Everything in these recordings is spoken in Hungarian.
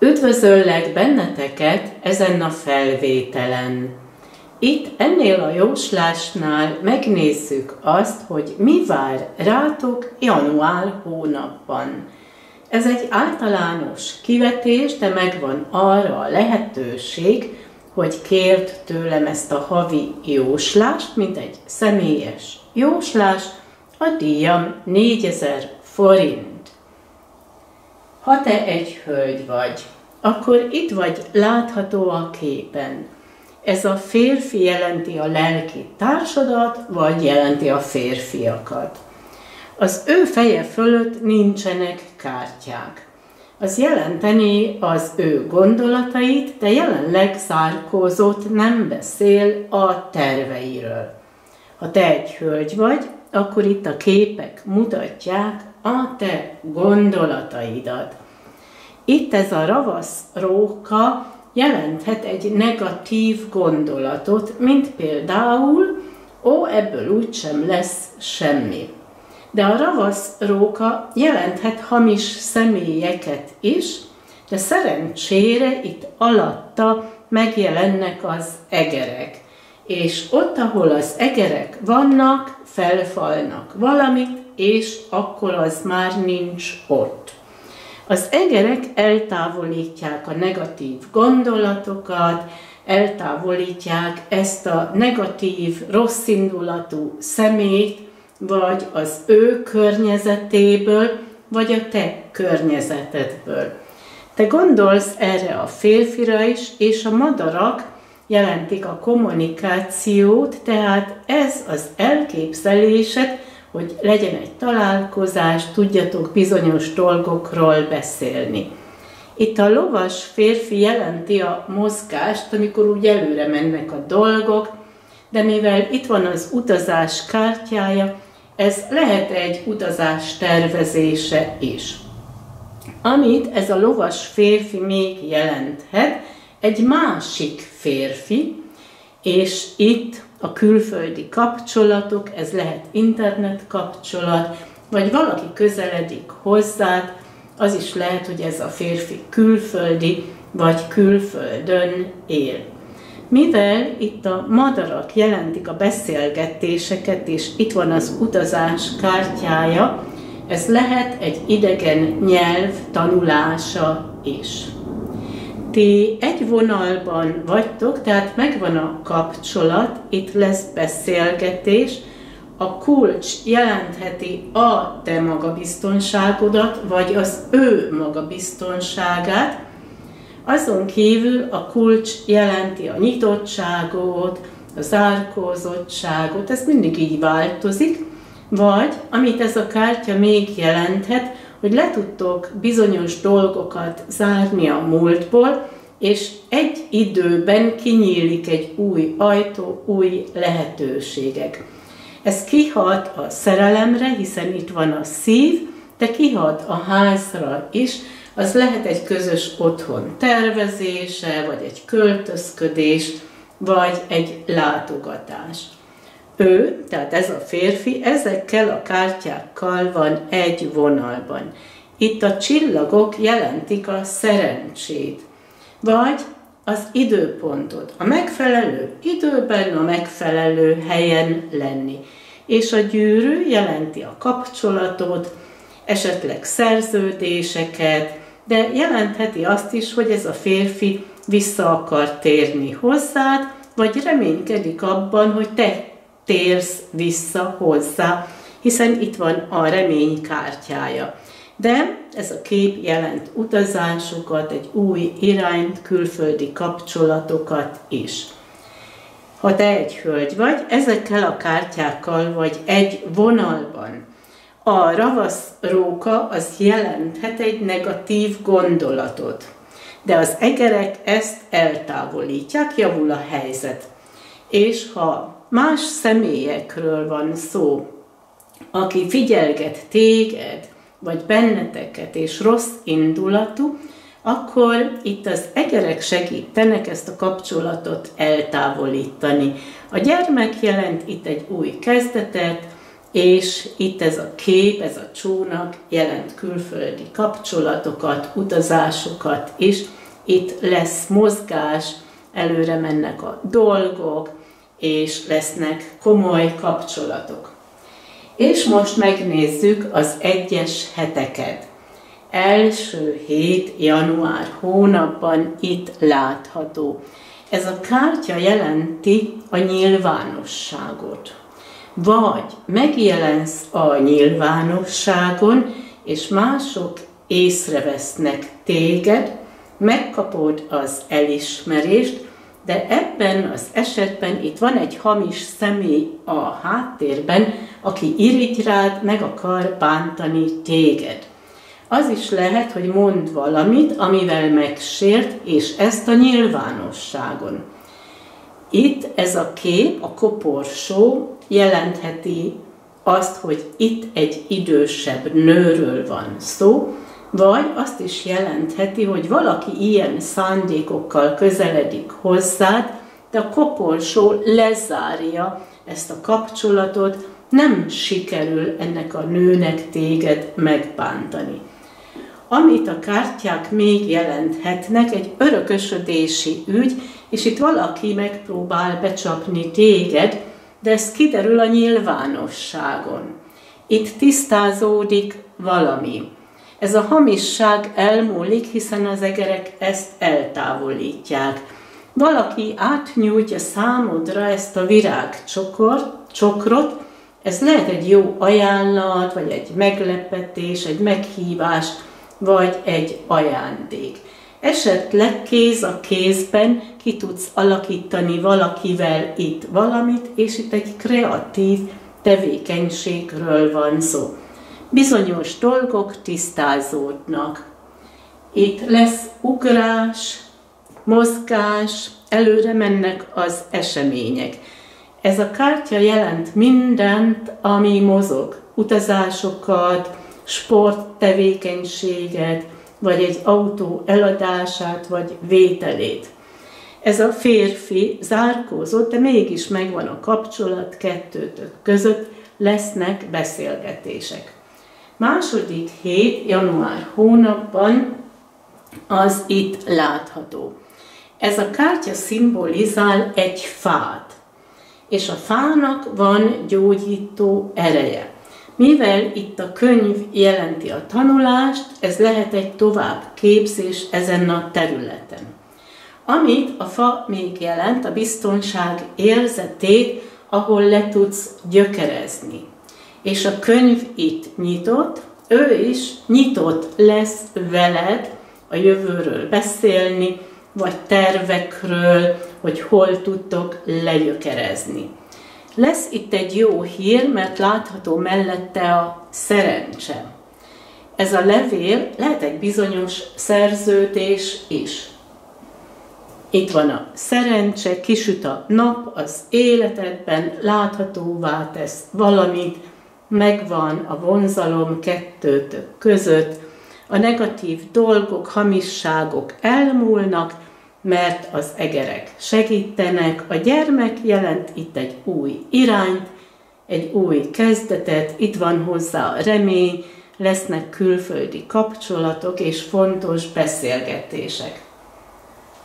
Üdvözöllek benneteket ezen a felvételen. Itt ennél a jóslásnál megnézzük azt, hogy mi vár rátok január hónapban. Ez egy általános kivetés, de megvan arra a lehetőség, hogy kérd tőlem ezt a havi jóslást, mint egy személyes jóslás, a díjam 4000 forint. Ha te egy hölgy vagy, akkor itt vagy látható a képen. Ez a férfi jelenti a lelki társadat, vagy jelenti a férfiakat. Az ő feje fölött nincsenek kártyák. Az jelenteni az ő gondolatait, de jelenleg zárkózott, nem beszél a terveiről. Ha te egy hölgy vagy, akkor itt a képek mutatják a te gondolataidat. Itt ez a ravasz róka jelenthet egy negatív gondolatot, mint például, ó, ebből úgysem lesz semmi. De a ravasz róka jelenthet hamis személyeket is, de szerencsére itt alatta megjelennek az egerek. És ott, ahol az egerek vannak, felfalnak valamit, és akkor az már nincs ott. Az egerek eltávolítják a negatív gondolatokat, eltávolítják ezt a negatív, rosszindulatú szemét, vagy az ő környezetéből, vagy a te környezetedből. Te gondolsz erre a férfira is, és a madarak jelentik a kommunikációt, tehát ez az elképzelésed, hogy legyen egy találkozás, tudjatok bizonyos dolgokról beszélni. Itt a lovas férfi jelenti a mozgást, amikor úgy előre mennek a dolgok, de mivel itt van az utazás kártyája, ez lehet egy utazás tervezése is. Amit ez a lovas férfi még jelenthet, egy másik férfi, és itt a külföldi kapcsolatok, ez lehet internet kapcsolat, vagy valaki közeledik hozzád, az is lehet, hogy ez a férfi külföldi, vagy külföldön él. Mivel itt a madarak jelentik a beszélgetéseket, és itt van az utazás kártyája, ez lehet egy idegen nyelv tanulása is. Ti egy vonalban vagytok, tehát megvan a kapcsolat, itt lesz beszélgetés. A kulcs jelentheti a te magabiztonságodat, vagy az ő magabiztonságát. Azon kívül a kulcs jelenti a nyitottságot, a zárkózottságot, ez mindig így változik. Vagy, amit ez a kártya még jelenthet, hogy le tudtok bizonyos dolgokat zárni a múltból, és egy időben kinyílik egy új ajtó, új lehetőségek. Ez kihat a szerelemre, hiszen itt van a szív, de kihat a házra is, az lehet egy közös otthon tervezése, vagy egy költözködés, vagy egy látogatás. Ő, tehát ez a férfi, ezekkel a kártyákkal van egy vonalban. Itt a csillagok jelentik a szerencsét, vagy az időpontot. A megfelelő időben, a megfelelő helyen lenni. És a gyűrű jelenti a kapcsolatot, esetleg szerződéseket, de jelentheti azt is, hogy ez a férfi vissza akar térni hozzád, vagy reménykedik abban, hogy te térsz vissza hozzá, hiszen itt van a remény kártyája. De ez a kép jelent utazásokat, egy új irányt, külföldi kapcsolatokat is. Ha te egy hölgy vagy, ezekkel a kártyákkal vagy egy vonalban. A ravasz róka az jelenthet egy negatív gondolatot, de az egerek ezt eltávolítják, javul a helyzet. És ha más személyekről van szó, aki figyelget téged, vagy benneteket, és rossz indulatú, akkor itt az egerek segítenek ezt a kapcsolatot eltávolítani. A gyermek jelent itt egy új kezdetet, és itt ez a kép, ez a csónak jelent külföldi kapcsolatokat, utazásokat is. Itt lesz mozgás, előre mennek a dolgok, és lesznek komoly kapcsolatok. És most megnézzük az egyes heteket. Első hét január hónapban itt látható. Ez a kártya jelenti a nyilvánosságot. Vagy megjelensz a nyilvánosságon, és mások észrevesznek téged, megkapod az elismerést, de ebben az esetben itt van egy hamis személy a háttérben, aki irigy rád, meg akar bántani téged. Az is lehet, hogy mond valamit, amivel megsért, és ezt a nyilvánosságon. Itt ez a kép, a koporsó, jelentheti azt, hogy itt egy idősebb nőről van szó, vagy azt is jelentheti, hogy valaki ilyen szándékokkal közeledik hozzád, de a koporsó lezárja ezt a kapcsolatot, nem sikerül ennek a nőnek téged megbántani. Amit a kártyák még jelenthetnek, egy örökösödési ügy, és itt valaki megpróbál becsapni téged, de ez kiderül a nyilvánosságon. Itt tisztázódik valami. Ez a hamisság elmúlik, hiszen az egerek ezt eltávolítják. Valaki átnyújtja számodra ezt a virágcsokrot, ez lehet egy jó ajánlat, vagy egy meglepetés, egy meghívás, vagy egy ajándék. Esetleg kéz a kézben ki tudsz alakítani valakivel itt valamit, és itt egy kreatív tevékenységről van szó. Bizonyos dolgok tisztázódnak. Itt lesz ugrás, mozgás, előre mennek az események. Ez a kártya jelent mindent, ami mozog. Utazásokat, sporttevékenységet, vagy egy autó eladását, vagy vételét. Ez a férfi zárkózott, de mégis megvan a kapcsolat kettőtök között, lesznek beszélgetések. Második hét, január hónapban az itt látható. Ez a kártya szimbolizál egy fát, és a fának van gyógyító ereje. Mivel itt a könyv jelenti a tanulást, ez lehet egy továbbképzés ezen a területen. Amit a fa még jelent, a biztonság érzetét, ahol le tudsz gyökerezni. És a könyv itt nyitott, ő is nyitott lesz veled a jövőről beszélni, vagy tervekről, hogy hol tudtok legyökerezni. Lesz itt egy jó hír, mert látható mellette a szerencse. Ez a levél lehet egy bizonyos szerződés is. Itt van a szerencse, kisüt a nap az életedben, láthatóvá tesz valamit, megvan a vonzalom kettőtök között, a negatív dolgok, hamisságok elmúlnak, mert az egerek segítenek, a gyermek jelent itt egy új irányt, egy új kezdetet, itt van hozzá a remény, lesznek külföldi kapcsolatok és fontos beszélgetések.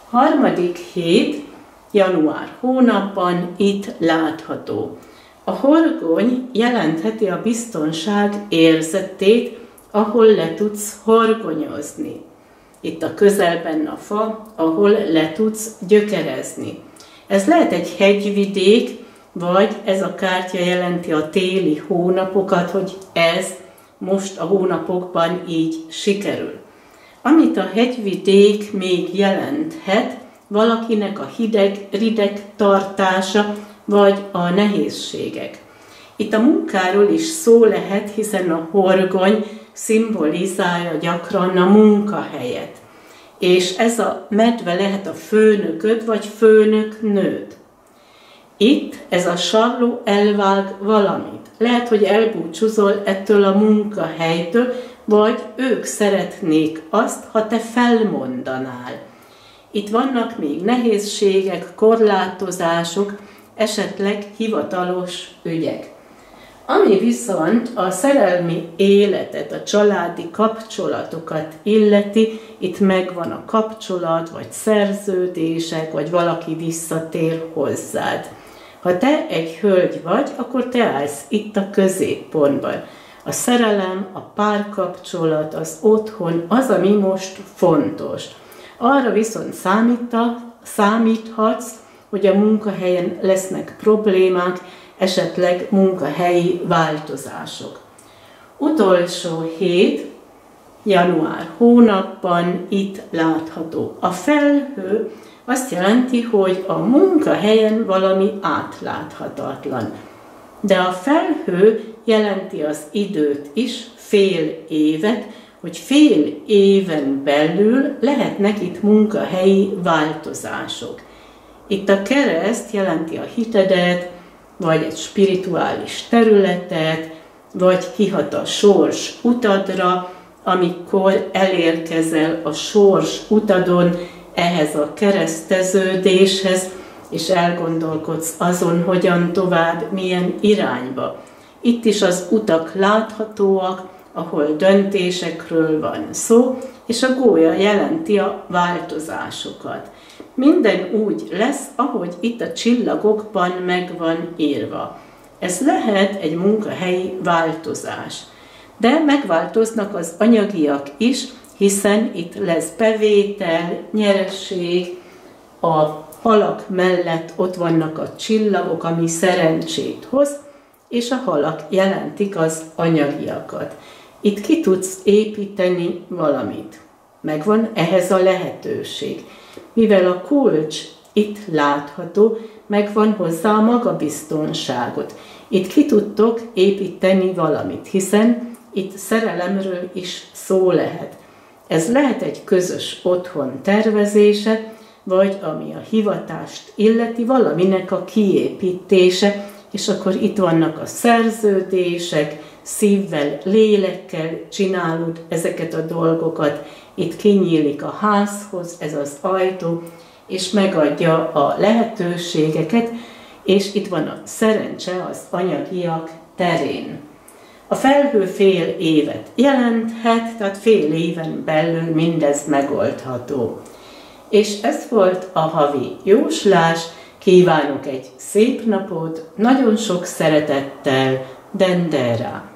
Harmadik hét, január hónapban itt látható. A horgony jelentheti a biztonság érzetét, ahol le tudsz horgonyozni. Itt a közelben a fa, ahol le tudsz gyökerezni. Ez lehet egy hegyvidék, vagy ez a kártya jelenti a téli hónapokat, hogy ez most a hónapokban így sikerül. Amit a hegyvidék még jelenthet, valakinek a hideg-rideg tartása, vagy a nehézségek. Itt a munkáról is szó lehet, hiszen a horgony szimbolizálja gyakran a munkahelyet. És ez a medve lehet a főnököd, vagy főnöknőd. Itt ez a sarló elvág valamit. Lehet, hogy elbúcsúzol ettől a munkahelytől, vagy ők szeretnék azt, ha te felmondanál. Itt vannak még nehézségek, korlátozások, esetleg hivatalos ügyek. Ami viszont a szerelmi életet, a családi kapcsolatokat illeti, itt megvan a kapcsolat, vagy szerződések, vagy valaki visszatér hozzád. Ha te egy hölgy vagy, akkor te állsz itt a középpontban. A szerelem, a párkapcsolat, az otthon, az, ami most fontos. Arra viszont számíthatsz, hogy a munkahelyen lesznek problémák, esetleg munkahelyi változások. Utolsó hét, január hónapban itt látható. A felhő azt jelenti, hogy a munkahelyen valami átláthatatlan. De a felhő jelenti az időt is, fél évet, hogy fél éven belül lehetnek itt munkahelyi változások. Itt a kereszt jelenti a hitedet, vagy egy spirituális területet, vagy kihat a sors utadra, amikor elérkezel a sors utadon ehhez a kereszteződéshez, és elgondolkodsz azon, hogyan tovább, milyen irányba. Itt is az utak láthatóak, ahol döntésekről van szó, és a gólya jelenti a változásokat. Minden úgy lesz, ahogy itt a csillagokban meg van írva. Ez lehet egy munkahelyi változás. De megváltoznak az anyagiak is, hiszen itt lesz bevétel, nyereség, a halak mellett ott vannak a csillagok, ami szerencsét hoz, és a halak jelentik az anyagiakat. Itt ki tudsz építeni valamit. Megvan ehhez a lehetőség. Mivel a kulcs itt látható, megvan hozzá a magabiztonságot. Itt ki tudtok építeni valamit, hiszen itt szerelemről is szó lehet. Ez lehet egy közös otthon tervezése, vagy ami a hivatást illeti, valaminek a kiépítése, és akkor itt vannak a szerződések, szívvel, lélekkel csinálod ezeket a dolgokat. Itt kinyílik a házhoz ez az ajtó, és megadja a lehetőségeket, és itt van a szerencse az anyagiak terén. A felhő fél évet jelenthet, tehát fél éven belül mindez megoldható. És ez volt a havi jóslás, kívánok egy szép napot, nagyon sok szeretettel, Dendera!